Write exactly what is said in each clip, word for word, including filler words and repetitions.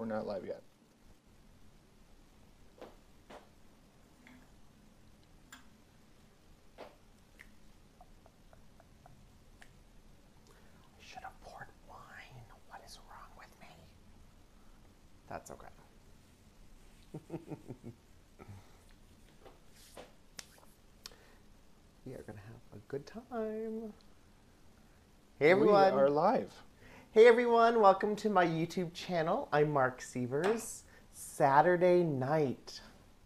we're not live yet. I should have poured wine. What is wrong with me? That's okay. We are going to have a good time. Hey everyone. We are live. Hey everyone, welcome to my YouTube channel. I'm Mark Sievers. Saturday night.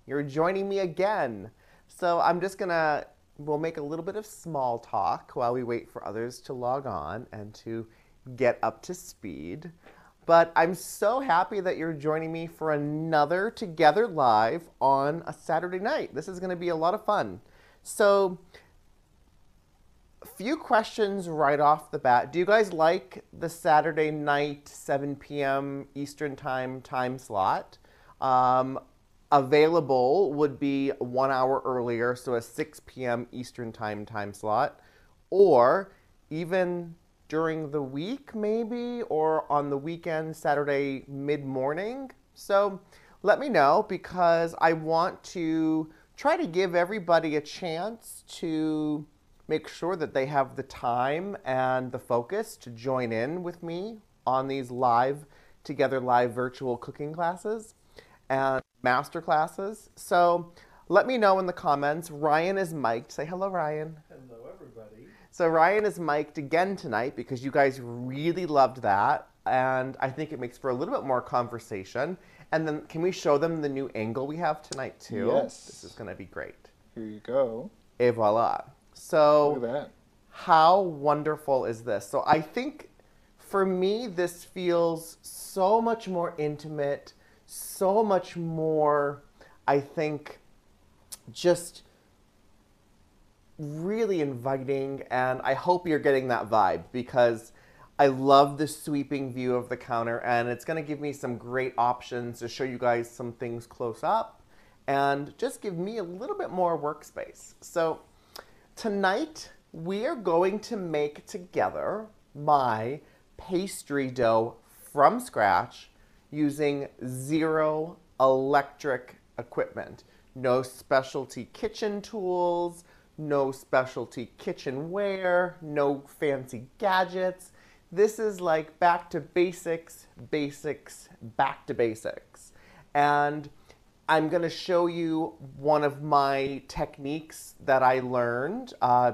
You're joining me again. So I'm just gonna, we'll make a little bit of small talk while we wait for others to log on and to get up to speed. But I'm so happy that you're joining me for another Together Live on a Saturday night. This is gonna be a lot of fun. So, few questions right off the bat. Do you guys like the Saturday night, seven p m Eastern time time slot? Um, available would be one hour earlier, so a six p m Eastern time time slot. Or even during the week maybe, or on the weekend, Saturday mid-morning. So let me know, because I want to try to give everybody a chance to make sure that they have the time and the focus to join in with me on these live, Together Live virtual cooking classes and master classes. So let me know in the comments. Ryan is mic'd. Say hello, Ryan. Hello, everybody. So Ryan is mic'd again tonight because you guys really loved that. And I think it makes for a little bit more conversation. And then can we show them the new angle we have tonight, too? Yes. This is going to be great. Here you go. Et voila. So how wonderful is this? So I think for me, this feels so much more intimate, so much more, I think, just really inviting. And I hope you're getting that vibe, because I love the sweeping view of the counter, and it's going to give me some great options to show you guys some things close up and just give me a little bit more workspace. So tonight, we are going to make together my pastry dough from scratch using zero electric equipment. No specialty kitchen tools, no specialty kitchenware, no fancy gadgets. This is like back to basics, basics, back to basics. And I'm going to show you one of my techniques that I learned uh,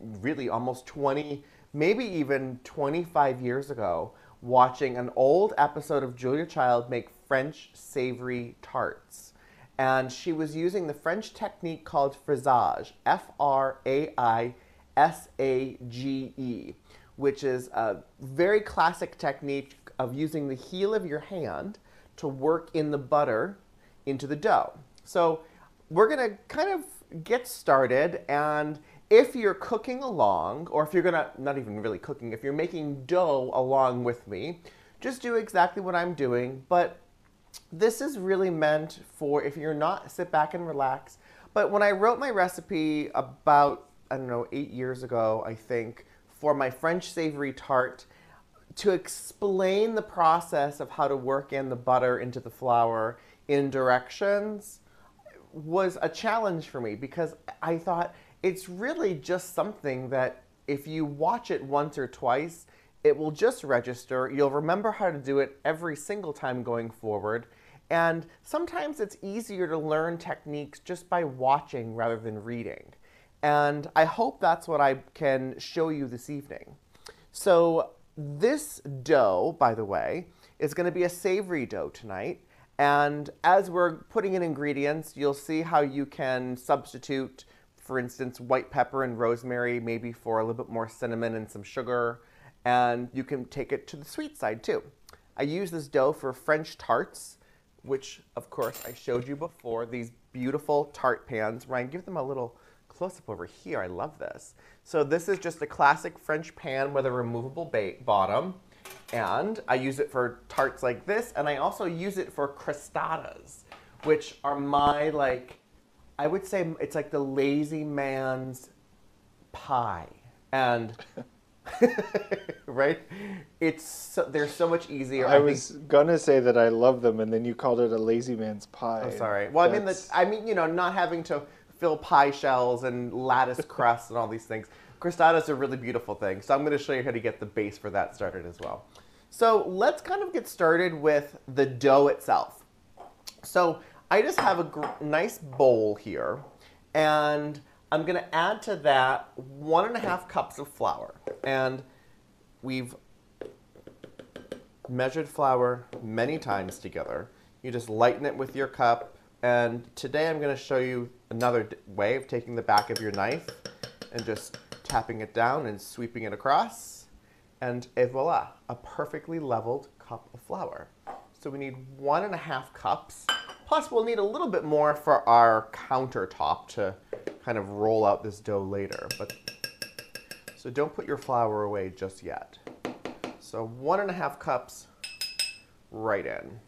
really almost twenty, maybe even twenty-five years ago, watching an old episode of Julia Child make French savory tarts. And she was using the French technique called fraisage, F R A I S A G E, which is a very classic technique of using the heel of your hand to work in the butter into the dough. So we're gonna kind of get started, and if you're cooking along, or if you're gonna, not even really cooking, if you're making dough along with me, just do exactly what I'm doing. But this is really meant for if you're not, sit back and relax. But when I wrote my recipe about, I don't know, eight years ago, I think, for my French savory tart, to explain the process of how to work in the butter into the flour in directions was a challenge for me, because I thought it's really just something that if you watch it once or twice, it will just register. You'll remember how to do it every single time going forward. And sometimes it's easier to learn techniques just by watching rather than reading. And I hope that's what I can show you this evening. So this dough, by the way, is going to be a savory dough tonight. And as we're putting in ingredients, you'll see how you can substitute, for instance, white pepper and rosemary, maybe for a little bit more cinnamon and some sugar. And you can take it to the sweet side too. I use this dough for French tarts, which of course I showed you before, these beautiful tart pans. Ryan, give them a little close up over here. I love this. So this is just a classic French pan with a removable bottom. And I use it for tarts like this, and I also use it for crostatas, which are my, like, I would say it's like the lazy man's pie. And Right? It's so, they're so much easier. I, I was think. gonna say that I love them, and then you called it a lazy man's pie. I'm sorry. Well, That's... I mean, the, I mean, you know, not having to fill pie shells and lattice crusts and all these things. Crostata is a really beautiful thing. So I'm going to show you how to get the base for that started as well. So let's kind of get started with the dough itself. So I just have a gr nice bowl here, and I'm going to add to that one and a half cups of flour. And we've measured flour many times together. You just lighten it with your cup. And today I'm going to show you another way of taking the back of your knife and just tapping it down and sweeping it across, and et voila, a perfectly leveled cup of flour. So we need one and a half cups, plus we'll need a little bit more for our countertop to kind of roll out this dough later. But so don't put your flour away just yet. So one and a half cups right in.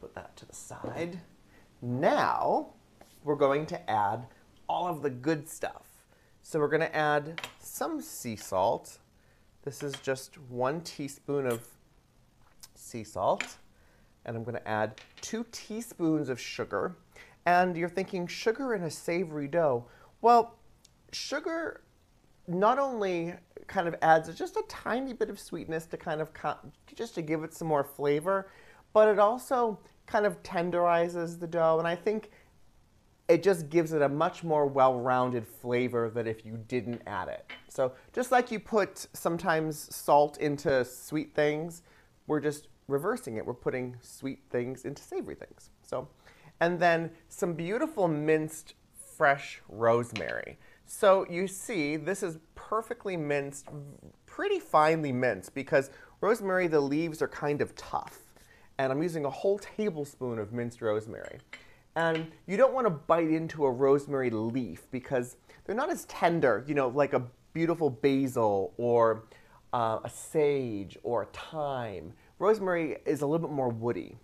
Put that to the side. Now we're going to add all of the good stuff. So we're going to add some sea salt. This is just one teaspoon of sea salt. And I'm going to add two teaspoons of sugar. And you're thinking, sugar in a savory dough. Well, sugar not only kind of adds just a tiny bit of sweetness to kind of, just to give it some more flavor, but it also kind of tenderizes the dough. And I think it just gives it a much more well-rounded flavor than if you didn't add it. So just like you put sometimes salt into sweet things, we're just reversing it. We're putting sweet things into savory things. So, and then some beautiful minced fresh rosemary. So you see, this is perfectly minced, pretty finely minced, because rosemary, the leaves are kind of tough. And I'm using a whole tablespoon of minced rosemary. And you don't want to bite into a rosemary leaf because they're not as tender, you know, like a beautiful basil or uh, a sage or a thyme. Rosemary is a little bit more woody.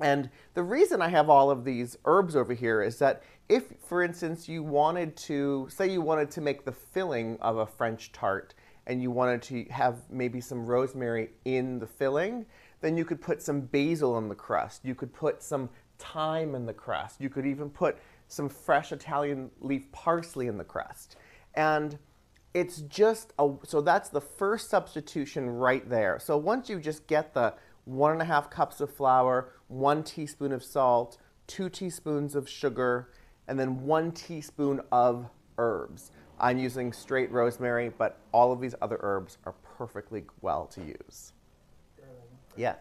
And the reason I have all of these herbs over here is that if, for instance, you wanted to, say you wanted to make the filling of a French tart and you wanted to have maybe some rosemary in the filling, then you could put some basil in the crust. You could put some thyme in the crust. You could even put some fresh Italian leaf parsley in the crust. And it's just, a, so that's the first substitution right there. So once you just get the one and a half cups of flour, one teaspoon of salt, two teaspoons of sugar, and then one teaspoon of herbs. I'm using straight rosemary, but all of these other herbs are perfectly well to use. Darling, yes.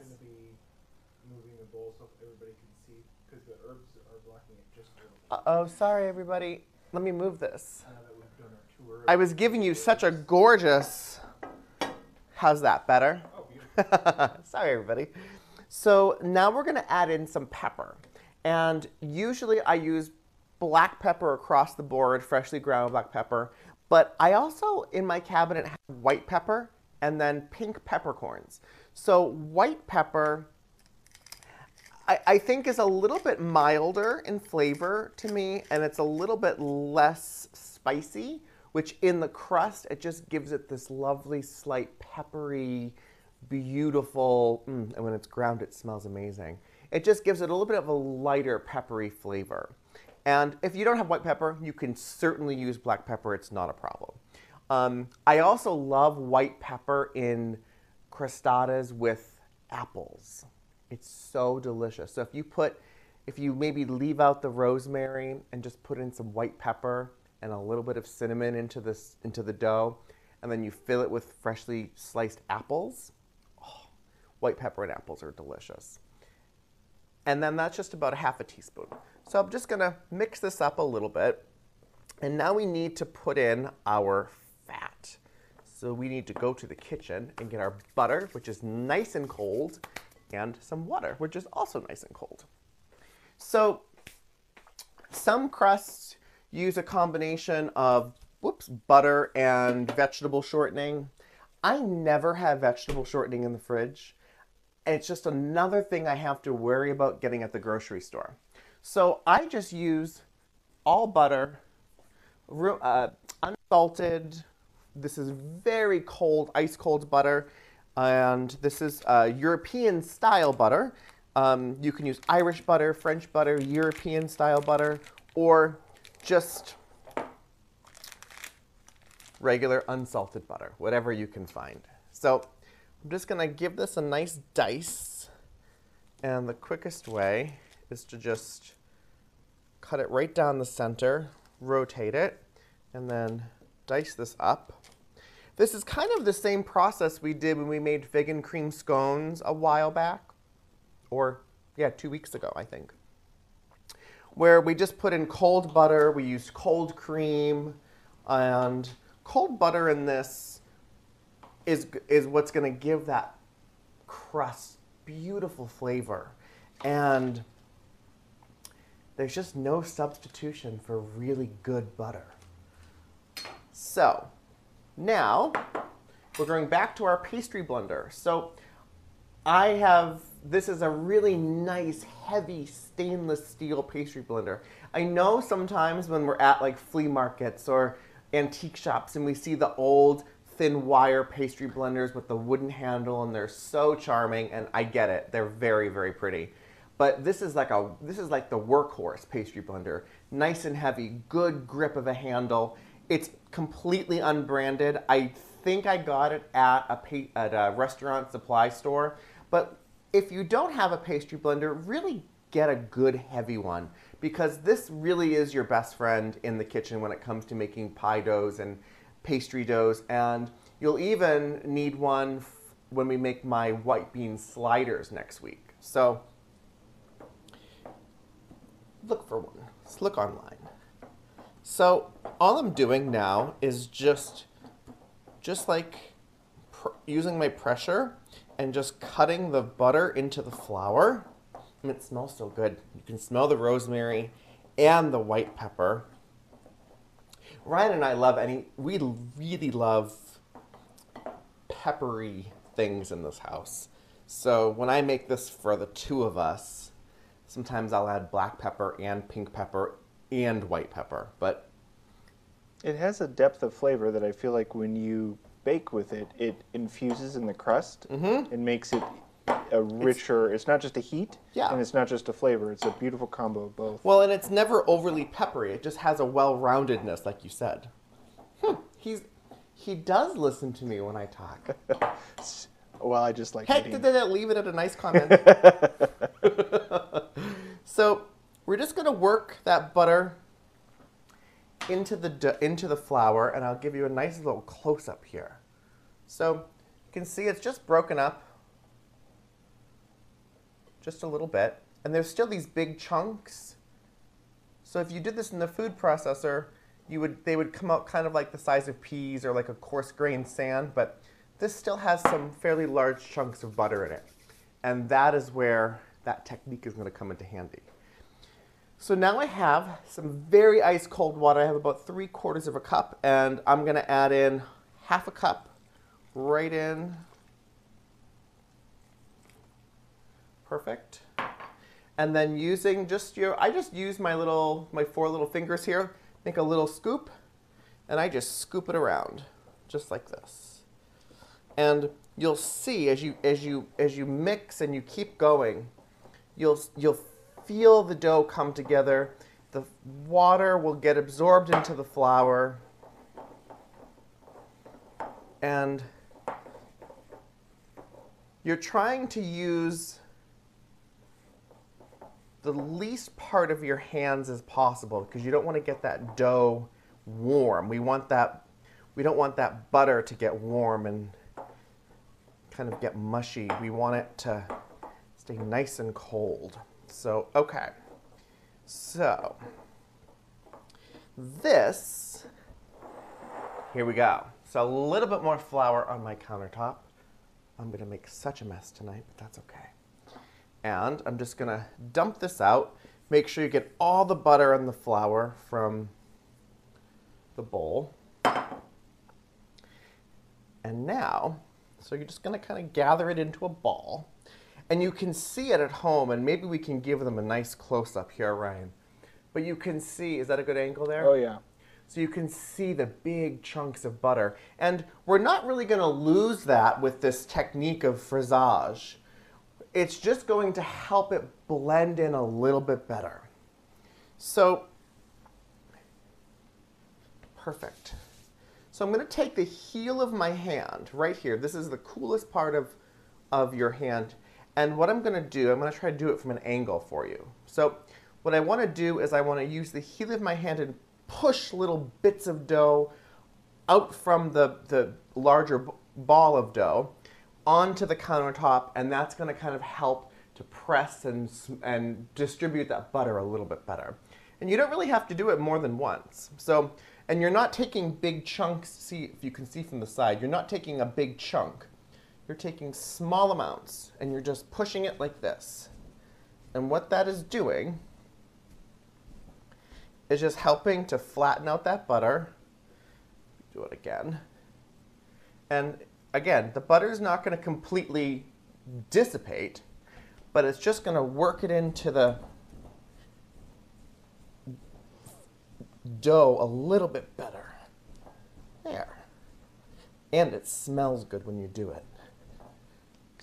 Uh-oh, sorry everybody. Let me move this. I was giving you such a gorgeous... How's that, better? Oh, sorry everybody. So now we're gonna add in some pepper. And usually I use black pepper across the board, freshly ground black pepper. But I also, in my cabinet, have white pepper and then pink peppercorns. So white pepper, I think is a little bit milder in flavor to me, and it's a little bit less spicy, which in the crust, it just gives it this lovely, slight, peppery, beautiful, mm, and when it's ground, it smells amazing. It just gives it a little bit of a lighter, peppery flavor. And if you don't have white pepper, you can certainly use black pepper. It's not a problem. Um, I also love white pepper in crostatas with apples. It's so delicious. So if you put, if you maybe leave out the rosemary and just put in some white pepper and a little bit of cinnamon into this, into the dough, and then you fill it with freshly sliced apples, oh, white pepper and apples are delicious. And then that's just about a half a teaspoon. So I'm just gonna mix this up a little bit. And now we need to put in our fat. So we need to go to the kitchen and get our butter, which is nice and cold, and some water, which is also nice and cold. So some crusts use a combination of, whoops, butter and vegetable shortening. I never have vegetable shortening in the fridge. It's just another thing I have to worry about getting at the grocery store. So I just use all butter, uh, unsalted, This is very cold, ice cold butter, and this is uh, European style butter. Um, you can use Irish butter, French butter, European style butter, or just regular unsalted butter, whatever you can find. So I'm just gonna give this a nice dice, and the quickest way is to just cut it right down the center, rotate it, and then dice this up. This is kind of the same process we did when we made vegan cream scones a while back, or yeah, two weeks ago, I think, where we just put in cold butter, we used cold cream, and cold butter in this is, is what's gonna give that crust beautiful flavor. And there's just no substitution for really good butter. So now we're going back to our pastry blender. So I have, this is a really nice, heavy stainless steel pastry blender. I know sometimes when we're at like flea markets or antique shops and we see the old thin wire pastry blenders with the wooden handle, and they're so charming, and I get it. They're very, very pretty. But this is like a, this is like the workhorse pastry blender. Nice and heavy, good grip of a handle. It's completely unbranded. I think I got it at a, at a restaurant supply store. But if you don't have a pastry blender, really get a good heavy one, because this really is your best friend in the kitchen when it comes to making pie doughs and pastry doughs. And you'll even need one f when we make my white bean sliders next week. So look for one, let's look online. So all I'm doing now is just, just like pr using my pressure and just cutting the butter into the flour. And it smells so good. You can smell the rosemary and the white pepper. Ryan and I love any, we really love peppery things in this house. So when I make this for the two of us, sometimes I'll add black pepper and pink pepper and white pepper, but. It has a depth of flavor that I feel like when you bake with it, it infuses in the crust mm-hmm. and makes it a richer, it's, it's not just a heat yeah. and it's not just a flavor, it's a beautiful combo of both. Well, and it's never overly peppery, it just has a well-roundedness, like you said. Hmm. He's, he does listen to me when I talk. Well, I just like Heck, did that leave it at a nice comment. So we're just gonna work that butter into the, into the flour, and I'll give you a nice little close-up here. So you can see it's just broken up just a little bit, and there's still these big chunks. So if you did this in the food processor, you would, they would come out kind of like the size of peas or like a coarse grained sand, but this still has some fairly large chunks of butter in it. And that is where that technique is gonna come into handy. So now I have some very ice cold water. I have about three quarters of a cup, and I'm gonna add in half a cup right in. Perfect. And then using just your, I just use my little, my four little fingers here, make a little scoop, and I just scoop it around, just like this. And you'll see as you, as you, as you mix and you keep going, you'll, you'll feel the dough come together. The water will get absorbed into the flour, and you're trying to use the least part of your hands as possible, because you don't want to get that dough warm. We want that, we don't want that butter to get warm and kind of get mushy. We want it to stay nice and cold. So, okay. So, this, here we go. So a little bit more flour on my countertop. I'm gonna make such a mess tonight, but that's okay. And I'm just gonna dump this out. Make sure you get all the butter and the flour from the bowl. And now, so you're just gonna kind of gather it into a ball. And you can see it at home, and maybe we can give them a nice close-up here, Ryan. But you can see, is that a good angle there? Oh yeah. so you can see the big chunks of butter. And we're not really going to lose that with this technique of fraisage. It's just going to help it blend in a little bit better. So, perfect. So I'm going to take the heel of my hand right here. This is the coolest part of, of your hand. And what I'm going to do, I'm going to try to do it from an angle for you. So what I want to do is I want to use the heel of my hand and push little bits of dough out from the, the larger ball of dough onto the countertop, and that's going to kind of help to press and, and distribute that butter a little bit better. And you don't really have to do it more than once. So, and you're not taking big chunks, see if you can see from the side, you're not taking a big chunk. You're taking small amounts and you're just pushing it like this. And what that is doing is just helping to flatten out that butter. Do it again. And again, the butter is not going to completely dissipate, but it's just going to work it into the dough a little bit better. There. And it smells good when you do it.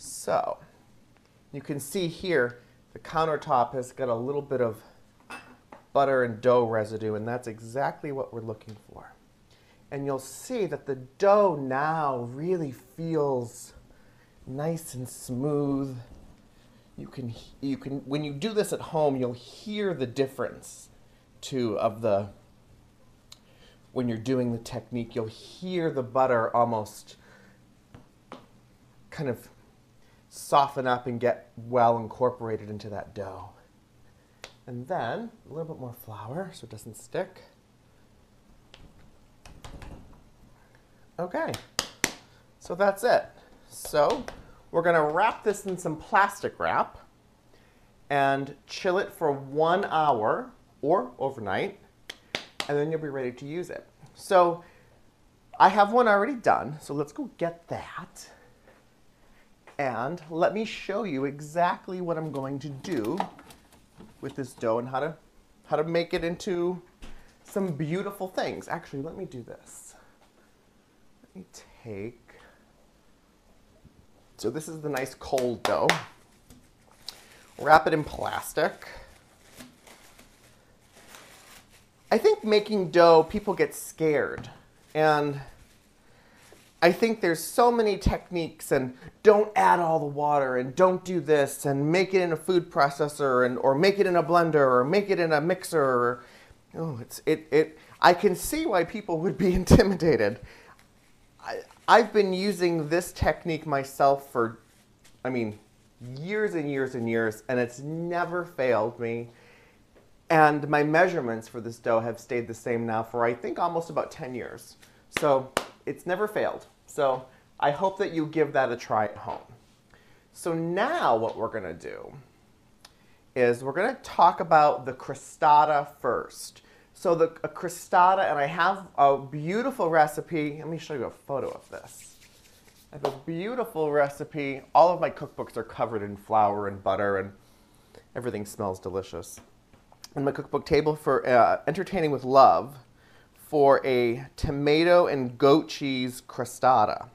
So, you can see here the countertop has got a little bit of butter and dough residue, and that's exactly what we're looking for. And you'll see that the dough now really feels nice and smooth. You can, you can, when you do this at home, you'll hear the difference too of the, when you're doing the technique, you'll hear the butter almost kind of soften up and get well incorporated into that dough. And then a little bit more flour so it doesn't stick. Okay, so that's it. So we're going to wrap this in some plastic wrap and chill it for one hour or overnight, and then you'll be ready to use it. So I have one already done, so let's go get that. And let me show you exactly what I'm going to do with this dough and how to how to make it into some beautiful things. Actually, let me do this. Let me take, so this is the nice cold dough. Wrap it in plastic. I think making dough, people get scared, and I think there's so many techniques, and don't add all the water, and don't do this, and make it in a food processor, and or make it in a blender, or make it in a mixer. Or, oh, it's it it. I can see why people would be intimidated. I I've been using this technique myself for, I mean, years and years and years, and it's never failed me. And my measurements for this dough have stayed the same now for, I think, almost about ten years. So it's never failed. So I hope that you give that a try at home. So now what we're going to do is we're going to talk about the crostata first. So the a crostata, and I have a beautiful recipe. Let me show you a photo of this. I have a beautiful recipe. All of my cookbooks are covered in flour and butter, and everything smells delicious. In my cookbook Table for uh, Entertaining with Love, for a tomato and goat cheese crostata.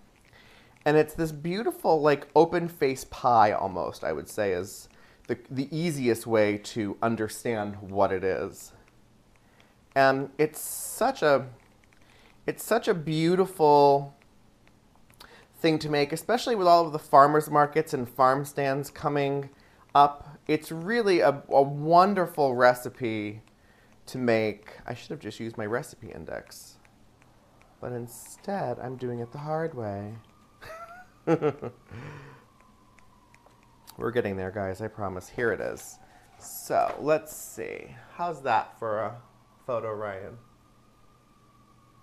And it's this beautiful, like, open face pie almost, I would say, is the, the easiest way to understand what it is. And it's such a, it's such a beautiful thing to make, especially with all of the farmers markets and farm stands coming up. It's really a, a wonderful recipe to make. I should have just used my recipe index, but instead I'm doing it the hard way. We're getting there, guys, I promise. Here it is. So let's see. How's that for a photo, Ryan?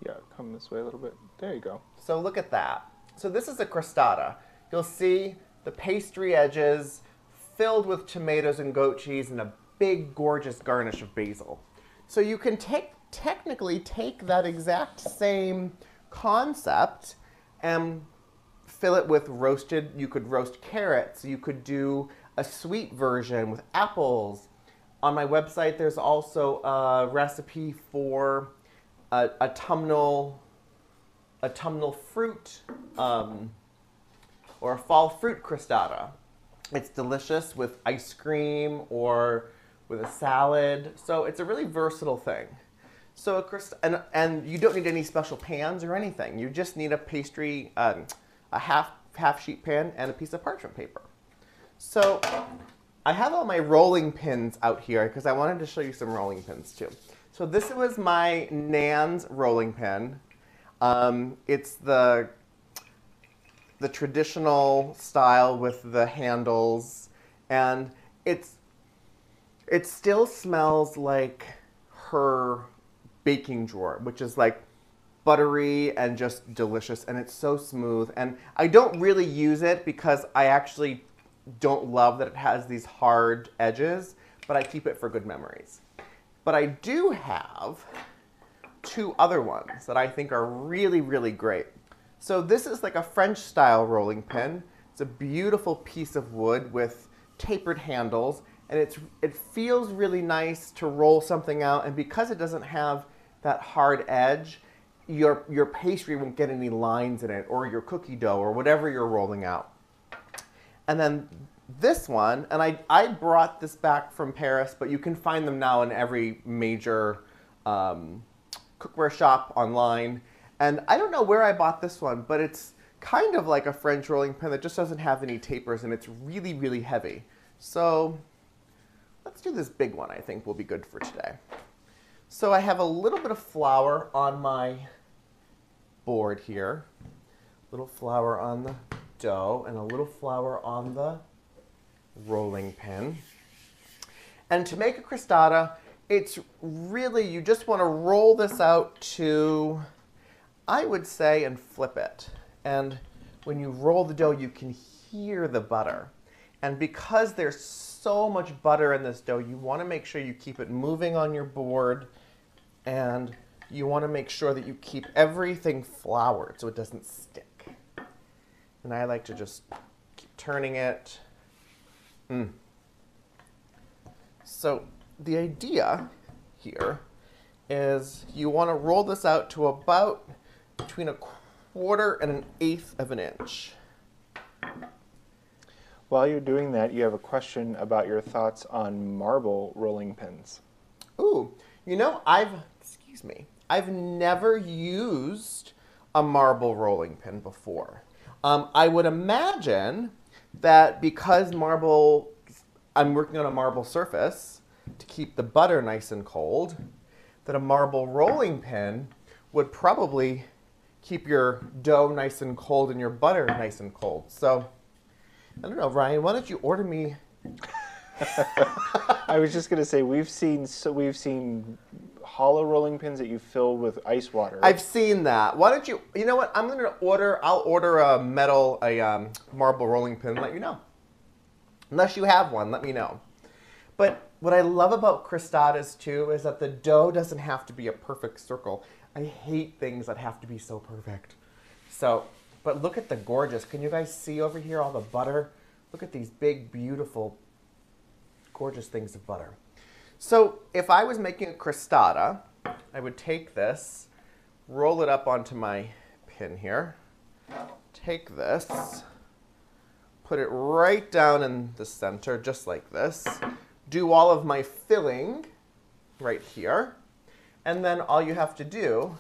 Yeah, come this way a little bit. There you go. So look at that. So this is a crostata. You'll see the pastry edges filled with tomatoes and goat cheese and a big gorgeous garnish of basil. So you can take, technically take that exact same concept and fill it with roasted, you could roast carrots, you could do a sweet version with apples. On my website there's also a recipe for uh, autumnal, autumnal fruit um, or a fall fruit crostata. It's delicious with ice cream or with a salad. So it's a really versatile thing. So a crust and, and you don't need any special pans or anything. You just need a pastry, um, a half half sheet pan and a piece of parchment paper. So I have all my rolling pins out here because I wanted to show you some rolling pins too. So this was my Nan's rolling pin. Um, it's the, the traditional style with the handles, and it's, it still smells like her baking drawer, which is like buttery and just delicious, and it's so smooth. And I don't really use it because I actually don't love that it has these hard edges, but I keep it for good memories. But I do have two other ones that I think are really, really great. So this is like a French style rolling pin. It's a beautiful piece of wood with tapered handles, and it's, it feels really nice to roll something out, and because it doesn't have that hard edge, your, your pastry won't get any lines in it, or your cookie dough, or whatever you're rolling out. And then this one, and I, I brought this back from Paris, but you can find them now in every major um, cookware shop online. And I don't know where I bought this one, but it's kind of like a French rolling pin that just doesn't have any tapers, and it's really, really heavy. So let's do this big one. I think will be good for today. So I have a little bit of flour on my board here, a little flour on the dough and a little flour on the rolling pin. And to make a crostata, it's really, you just want to roll this out to, I would say, and flip it. And when you roll the dough, you can hear the butter. And because there's so much butter in this dough, you want to make sure you keep it moving on your board, and you want to make sure that you keep everything floured so it doesn't stick. And I like to just keep turning it. Mm. So the idea here is you want to roll this out to about between a quarter and an eighth of an inch. While you're doing that, you have a question about your thoughts on marble rolling pins. Ooh, you know, I've, excuse me, I've never used a marble rolling pin before. Um, I would imagine that because marble, I'm working on a marble surface to keep the butter nice and cold, that a marble rolling pin would probably keep your dough nice and cold and your butter nice and cold. So, I don't know, Ryan, why don't you order me? I was just gonna say, we've seen, so we've seen hollow rolling pins that you fill with ice water. I've seen that. Why don't you, you know what, I'm gonna order, I'll order a metal, a um, marble rolling pin and let you know. Unless you have one, let me know. But what I love about crostatas too is that the dough doesn't have to be a perfect circle. I hate things that have to be so perfect. So, but look at the gorgeous, can you guys see over here all the butter? Look at these big, beautiful, gorgeous things of butter. So if I was making a crostata, I would take this, roll it up onto my pin here, take this, put it right down in the center, just like this, do all of my filling right here, and then all you have to do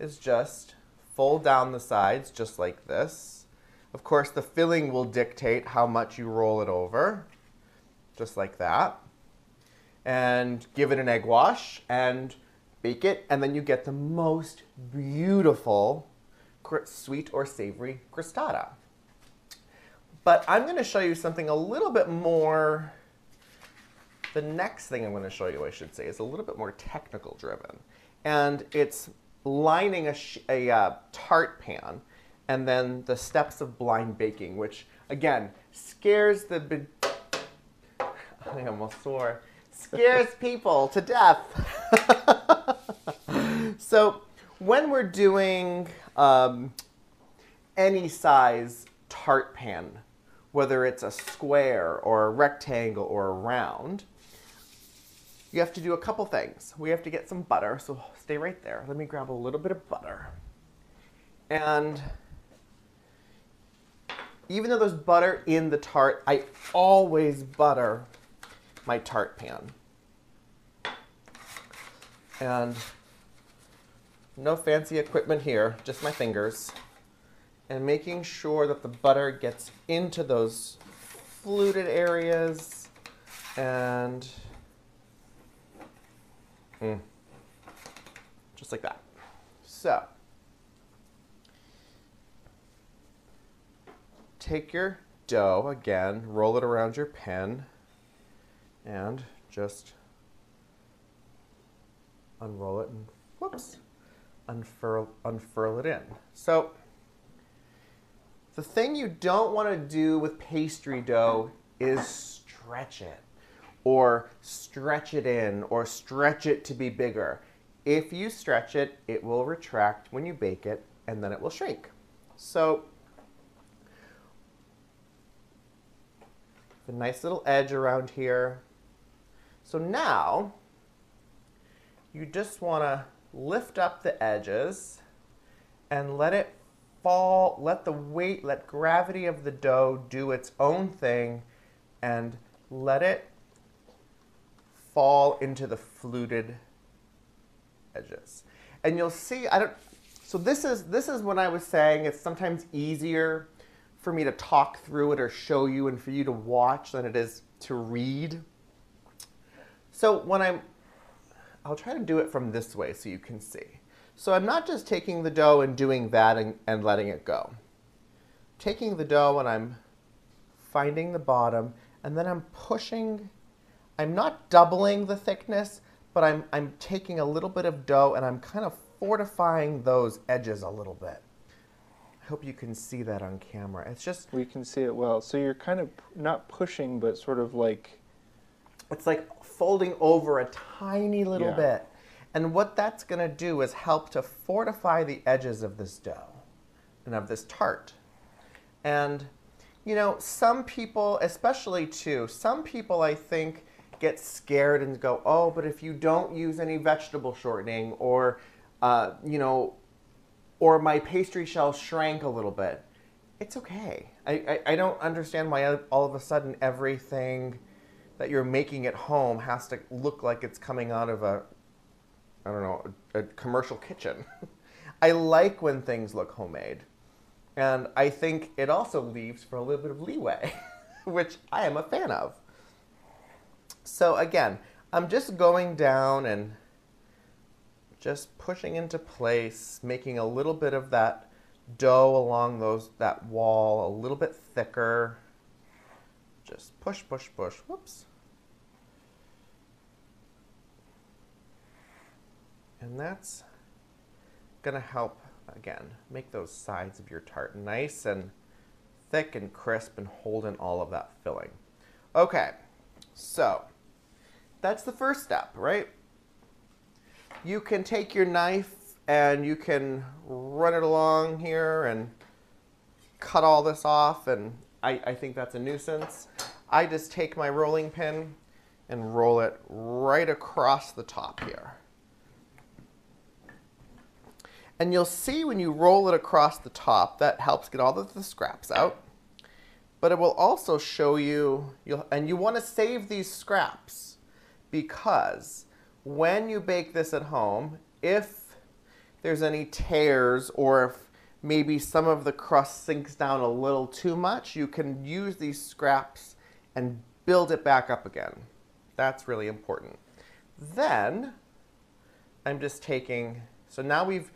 is just fold down the sides just like this. Of course, the filling will dictate how much you roll it over, just like that. And give it an egg wash and bake it, and then you get the most beautiful sweet or savory crostata. But I'm going to show you something a little bit more, the next thing I'm going to show you, I should say, is a little bit more technical driven. And it's lining a, sh a uh, tart pan, and then the steps of blind baking, which again, scares the, be I almost swore. Scares people to death. So when we're doing um, any size tart pan, whether it's a square or a rectangle or a round, You have to do a couple things. We have to get some butter, so stay right there. Let me grab a little bit of butter. And even though there's butter in the tart, I always butter my tart pan. And no fancy equipment here, just my fingers. And making sure that the butter gets into those fluted areas and Mm. just like that. So take your dough again, roll it around your pen, and just unroll it and whoops, unfurl, unfurl it in. So the thing you don't want to do with pastry dough is stretch it, or stretch it in, or stretch it to be bigger. If you stretch it, it will retract when you bake it, and then it will shrink. So a nice little edge around here. So now you just want to lift up the edges and let it fall, let the weight, let gravity of the dough do its own thing, and let it fall into the fluted edges. And you'll see, I don't, so this is, this is when I was saying it's sometimes easier for me to talk through it or show you and for you to watch than it is to read. So when I'm, I'll try to do it from this way so you can see. So I'm not just taking the dough and doing that and, and letting it go. Taking the dough and I'm finding the bottom, and then I'm pushing. I'm not doubling the thickness, but I'm, I'm taking a little bit of dough and I'm kind of fortifying those edges a little bit. I hope you can see that on camera. It's just... We can see it well. So you're kind of not pushing, but sort of like... It's like folding over a tiny little yeah. bit. And what that's going to do is help to fortify the edges of this dough and of this tart. And, you know, some people, especially too, some people I think get scared and go, oh, but if you don't use any vegetable shortening, or, uh, you know, or my pastry shell shrank a little bit, it's okay. I, I, I don't understand why all of a sudden everything that you're making at home has to look like it's coming out of a, I don't know, a, a commercial kitchen. I like when things look homemade. And I think it also leaves for a little bit of leeway, which I am a fan of. So again, I'm just going down and just pushing into place, making a little bit of that dough along those, that wall a little bit thicker. Just push, push, push, whoops. And that's gonna help, again, make those sides of your tart nice and thick and crisp and hold in all of that filling. Okay, so that's the first step, right? You can take your knife and you can run it along here and cut all this off, and I, I think that's a nuisance. I just take my rolling pin and roll it right across the top here. And you'll see when you roll it across the top, that helps get all of the scraps out. But it will also show you, you'll, and you want to save these scraps, because when you bake this at home, if there's any tears or if maybe some of the crust sinks down a little too much, you can use these scraps and build it back up again. That's really important. Then I'm just taking, so now we've,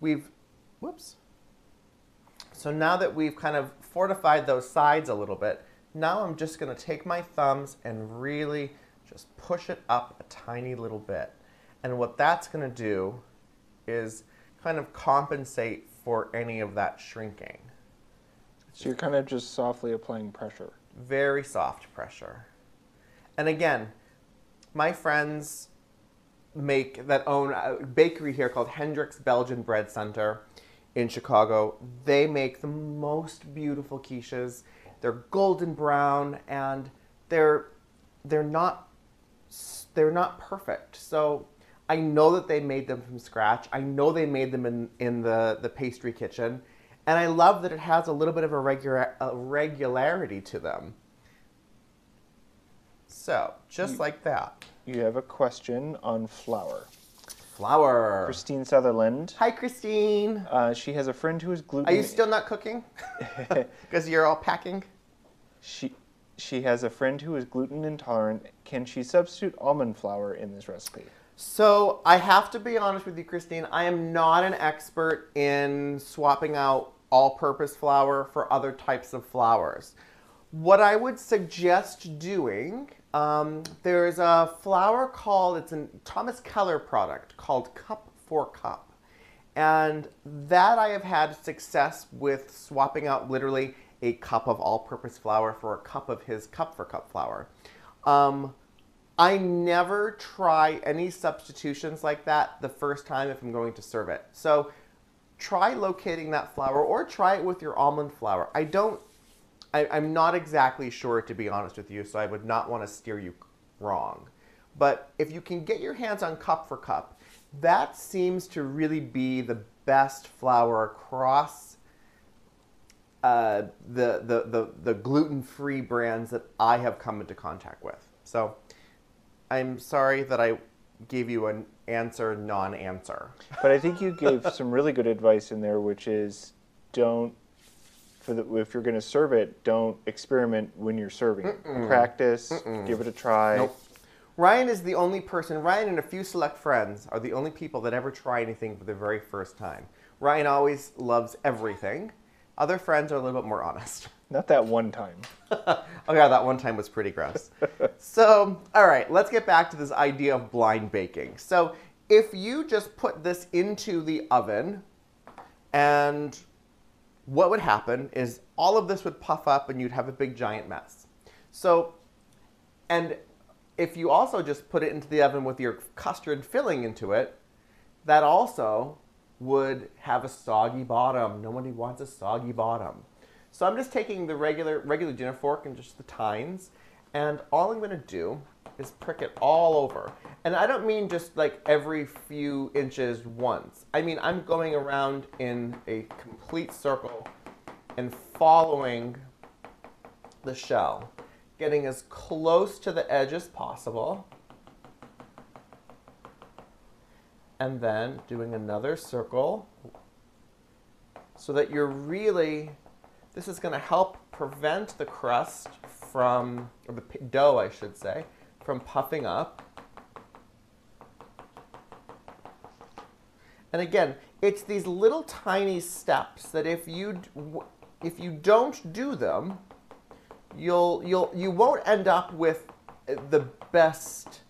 we've, whoops. So now that we've kind of fortified those sides a little bit, now I'm just going to take my thumbs and really just push it up a tiny little bit. And what that's going to do is kind of compensate for any of that shrinking. So you're kind of just softly applying pressure. Very soft pressure. And again, my friends make that own a bakery here called Hendricks Belgian Bread Center in Chicago. They make the most beautiful quiches. They're golden brown and they're they're not they're not perfect. So I know that they made them from scratch. I know they made them in, in the, the pastry kitchen. And I love that it has a little bit of a, regular, a regularity to them. So, just you, like that. You have a question on flour. Flour. Christine Sutherland. Hi, Christine. Uh, she has a friend who is gluten... Are you still not cooking? Because you're all packing? She... She has a friend who is gluten intolerant. Can she substitute almond flour in this recipe? So I have to be honest with you, Christine. I am not an expert in swapping out all-purpose flour for other types of flours. What I would suggest doing, um, there's a flour called, it's a Thomas Keller product called Cup for Cup. And that I have had success with swapping out literally a cup of all-purpose flour for a cup of his Cup for Cup flour. Um, I never try any substitutions like that the first time if I'm going to serve it. So try locating that flour or try it with your almond flour. I don't, I, I'm not exactly sure, to be honest with you, so I would not want to steer you wrong. But if you can get your hands on Cup for Cup, that seems to really be the best flour across Uh, the, the, the, the gluten-free brands that I have come into contact with. So I'm sorry that I gave you an answer, non-answer. But I think you gave some really good advice in there, which is don't, for the, if you're going to serve it, don't experiment when you're serving it. Mm-mm. Practice, Mm-mm. give it a try. Nope. Ryan is the only person, Ryan and a few select friends are the only people that ever try anything for the very first time. Ryan always loves everything. Other friends are a little bit more honest. Not that one time. Oh, yeah, that one time was pretty gross. So, all right, let's get back to this idea of blind baking. So if you just put this into the oven, and what would happen is all of this would puff up and you'd have a big giant mess. So, and if you also just put it into the oven with your custard filling into it, that also would have a soggy bottom. Nobody wants a soggy bottom. So I'm just taking the regular regular dinner fork and just the tines, and all I'm gonna do is prick it all over. And I don't mean just like every few inches once. I mean, I'm going around in a complete circle and following the shell, getting as close to the edge as possible. And then doing another circle so that you're really, this is going to help prevent the crust from, or the dough, I should say, from puffing up. And again, it's these little tiny steps that if you, if you don't do them, you'll, you'll, you won't end up with the best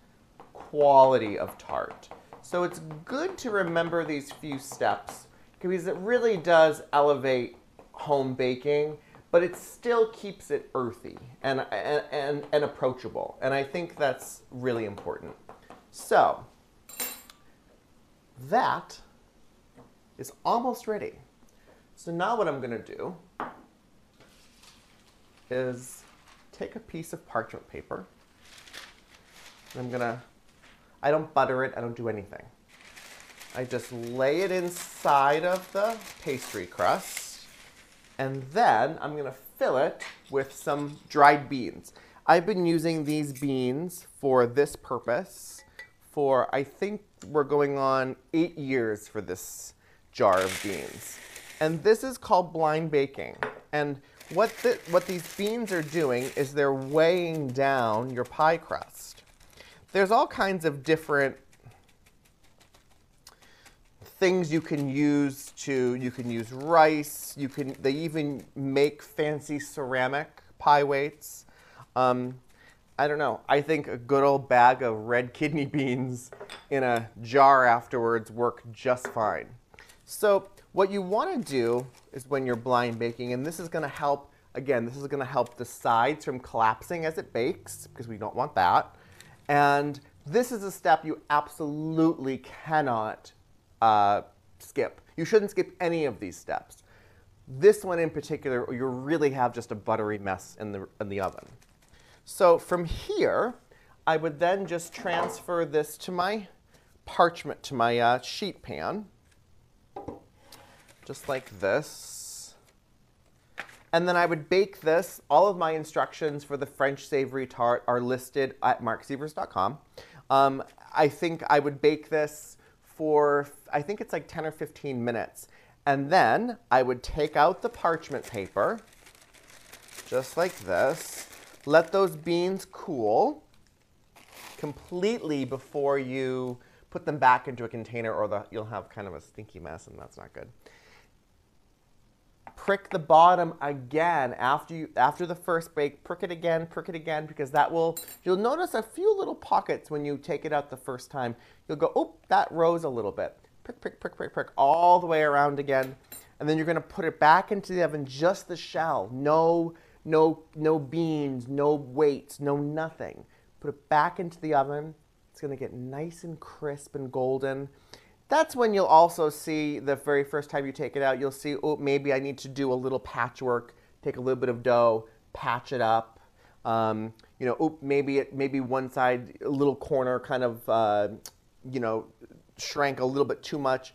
quality of tart. So it's good to remember these few steps because it really does elevate home baking, but it still keeps it earthy and, and, and, and approachable. And I think that's really important. So that is almost ready. So now what I'm gonna do is take a piece of parchment paper and I'm gonna I don't butter it, I don't do anything. I just lay it inside of the pastry crust, and then I'm gonna fill it with some dried beans. I've been using these beans for this purpose for, I think we're going on eight years for this jar of beans. And this is called blind baking. And what, the, what these beans are doing is they're weighing down your pie crust. There's all kinds of different things you can use to, you can use rice, you can, they even make fancy ceramic pie weights. Um, I don't know, I think a good old bag of red kidney beans in a jar afterwards work just fine. So what you wanna do is when you're blind baking, and this is gonna help, again, this is gonna help the sides from collapsing as it bakes, because we don't want that. And this is a step you absolutely cannot uh, skip. You shouldn't skip any of these steps. This one in particular, you really have just a buttery mess in the, in the oven. So from here, I would then just transfer this to my parchment, to my uh, sheet pan, just like this. And then I would bake this. All of my instructions for the French savory tart are listed at mark sievers dot com. Um, I think I would bake this for, I think it's like ten or fifteen minutes. And then I would take out the parchment paper, just like this. Let those beans cool completely before you put them back into a container, or the, you'll have kind of a stinky mess, and that's not good. Prick the bottom again after, you, after the first bake. Prick it again, prick it again, because that will, you'll notice a few little pockets when you take it out the first time. You'll go, oh, that rose a little bit. Prick, prick, prick, prick, prick, all the way around again. And then you're gonna put it back into the oven, just the shell. No, no, no beans, no weights, no nothing. Put it back into the oven. It's gonna get nice and crisp and golden. That's when you'll also see, the very first time you take it out, you'll see, oh, maybe I need to do a little patchwork, take a little bit of dough, patch it up. Um, you know, oh, maybe it, maybe one side, a little corner kind of, uh, you know, shrank a little bit too much.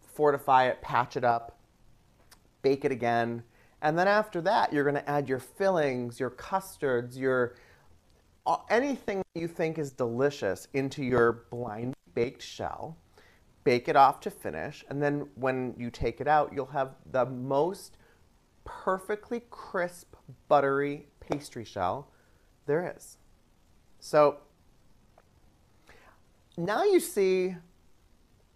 Fortify it, patch it up, bake it again. And then after that, you're gonna add your fillings, your custards, your, anything you think is delicious into your blind baked shell. Bake it off to finish, and then when you take it out, you'll have the most perfectly crisp, buttery pastry shell there is. So now you see,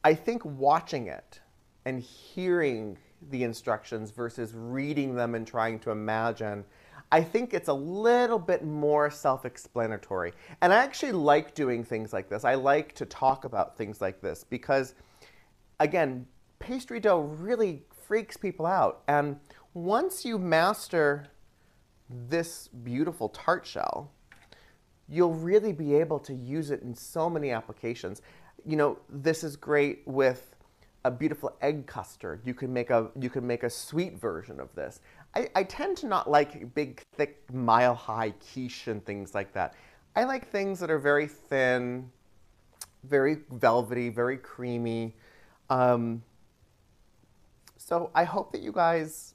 I think watching it and hearing the instructions versus reading them and trying to imagine, I think it's a little bit more self-explanatory. And I actually like doing things like this. I like to talk about things like this because, again, pastry dough really freaks people out. And once you master this beautiful tart shell, you'll really be able to use it in so many applications. You know, this is great with a beautiful egg custard. You can make a, you can make a sweet version of this. I, I tend to not like big, thick, mile-high quiche and things like that. I like things that are very thin, very velvety, very creamy. Um, so I hope that you guys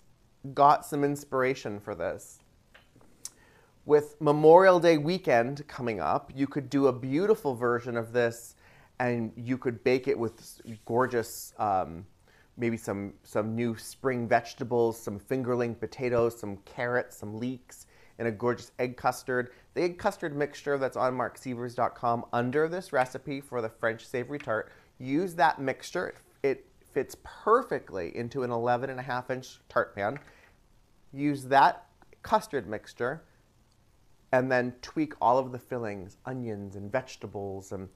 got some inspiration for this. With Memorial Day weekend coming up, you could do a beautiful version of this, and you could bake it with gorgeous... Um, maybe some, some new spring vegetables, some fingerling potatoes, some carrots, some leeks, and a gorgeous egg custard. The egg custard mixture that's on mark sievers dot com under this recipe for the French savory tart, use that mixture. It fits perfectly into an eleven and a half inch tart pan. Use that custard mixture and then tweak all of the fillings, onions and vegetables. And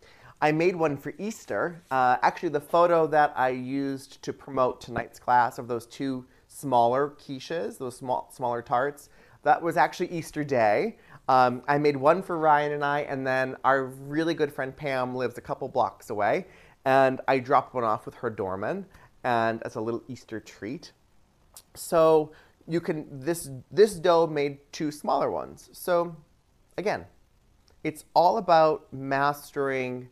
I made one for Easter. Uh, actually, the photo that I used to promote tonight's class of those two smaller quiches, those small, smaller tarts, that was actually Easter Day. Um, I made one for Ryan and I, and then our really good friend Pam lives a couple blocks away, and I dropped one off with her doorman, and as a little Easter treat. So you can, this, this dough made two smaller ones. So again, it's all about mastering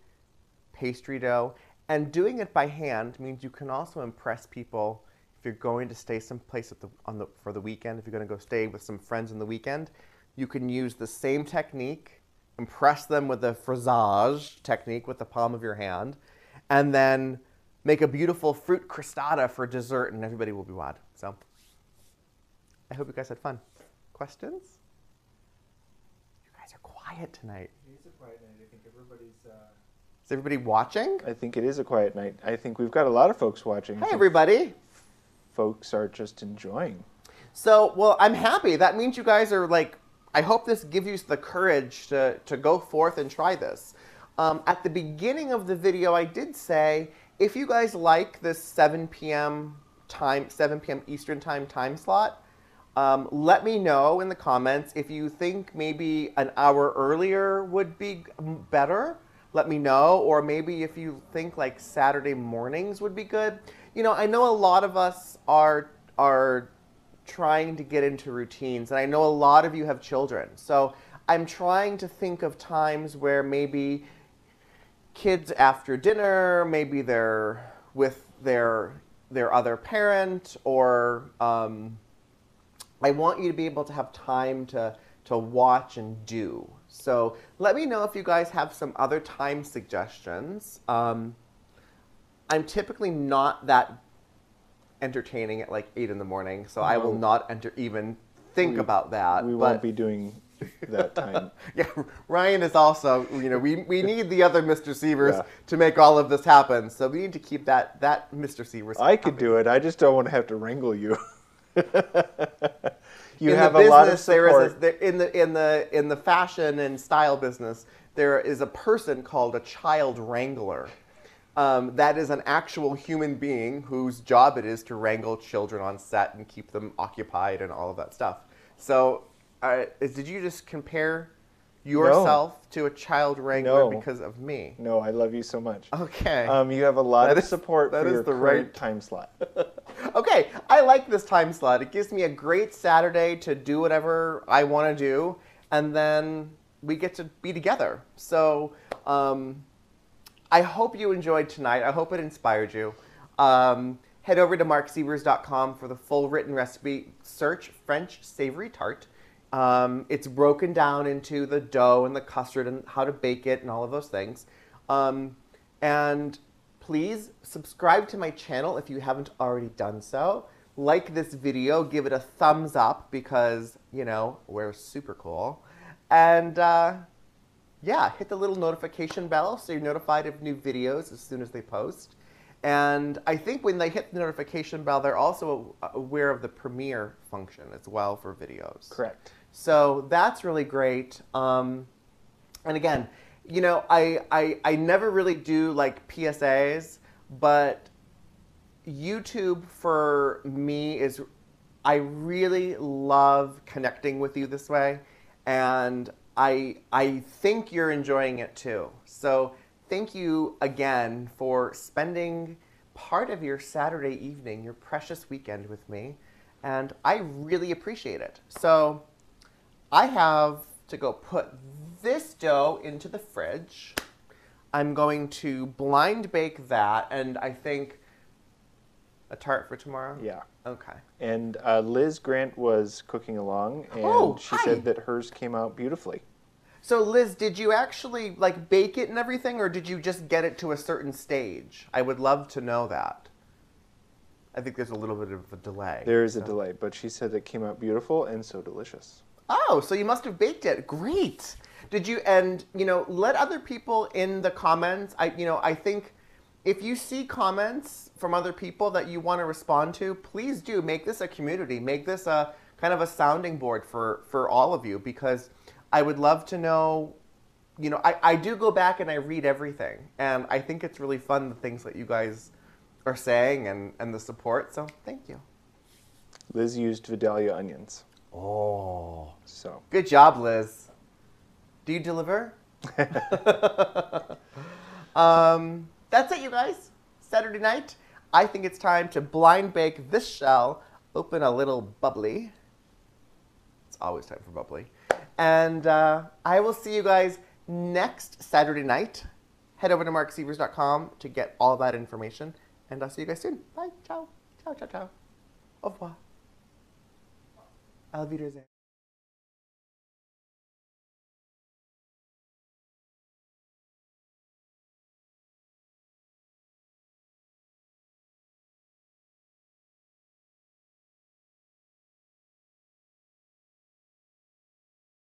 pastry dough, and doing it by hand means you can also impress people. If you're going to stay someplace at the, on the, for the weekend, if you're going to go stay with some friends on the weekend, you can use the same technique, impress them with the fraisage technique with the palm of your hand, and then make a beautiful fruit crostata for dessert, and everybody will be wild. So I hope you guys had fun. Questions? You guys are quiet tonight. It is a quiet night. I think everybody's... Uh... Is everybody watching? I think it is a quiet night. I think we've got a lot of folks watching. Hi, everybody. Folks are just enjoying. So, well, I'm happy. That means you guys are like, I hope this gives you the courage to, to go forth and try this. Um, at the beginning of the video, I did say, if you guys like this seven p m time, seven p m Eastern time time slot, Um, let me know in the comments if you think maybe an hour earlier would be better. Let me know, or maybe if you think like Saturday mornings would be good. You know, I know a lot of us are, are trying to get into routines, and I know a lot of you have children. So I'm trying to think of times where maybe kids after dinner, maybe they're with their their other parent, or um, I want you to be able to have time to to watch and do. So let me know if you guys have some other time suggestions. Um, I'm typically not that entertaining at like eight in the morning, so no. I will not enter even think we, about that. We but... won't be doing that time. Yeah, Ryan is also, you know, we, we need the other Mister Sievers yeah. to make all of this happen, so we need to keep that, that Mister Sievers I could do it. I just don't want to have to wrangle you. You in have the business, a lot of there is a, there, in the in the in the fashion and style business, there is a person called a child wrangler. Um, that is an actual human being whose job it is to wrangle children on set and keep them occupied and all of that stuff. So, uh, did you just compare yourself no. to a child wrangler no. because of me? No, I love you so much. Okay. Um, you have a lot that of is, support that for is your the right time slot. Okay, I like this time slot. It gives me a great Saturday to do whatever I want to do, and then we get to be together. So um, I hope you enjoyed tonight. I hope it inspired you. Um, head over to mark sievers dot com for the full written recipe. Search French savory tart. Um, it's broken down into the dough and the custard and how to bake it and all of those things. Um, and please subscribe to my channel if you haven't already done so. Like this video, give it a thumbs up because, you know, we're super cool. And uh, yeah, hit the little notification bell so you're notified of new videos as soon as they post. And I think when they hit the notification bell, they're also aware of the premiere function as well for videos. Correct. So that's really great. Um, and again, you know, I, I, I never really do like P S As, but YouTube for me is, I really love connecting with you this way. And I, I think you're enjoying it too. So thank you again for spending part of your Saturday evening, your precious weekend with me, and I really appreciate it. So I have to go put this dough into the fridge. I'm going to blind bake that, and I think a tart for tomorrow? Yeah. Okay. And uh, Liz Grant was cooking along, and oh, she hi. said that hers came out beautifully. So Liz, did you actually like bake it and everything, or did you just get it to a certain stage? I would love to know that. I think there's a little bit of a delay. There is so. a delay, but she said it came out beautiful and so delicious. Oh, so you must have baked it. Great. Did you, and you know, let other people in the comments, I, you know, I think if you see comments from other people that you want to respond to, please do make this a community, make this a kind of a sounding board for, for all of you, because I would love to know, you know, I, I do go back and I read everything, and I think it's really fun, the things that you guys are saying and, and the support, so thank you. Liz used Vidalia onions. Oh. So. Good job, Liz. Do you deliver? um, that's it, you guys. Saturday night. I think it's time to blind bake this shell, open a little bubbly. It's always time for bubbly. And uh, I will see you guys next Saturday night. Head over to mark sievers dot com to get all that information. And I'll see you guys soon. Bye. Ciao. Ciao, ciao, ciao. Au revoir. Alviderze.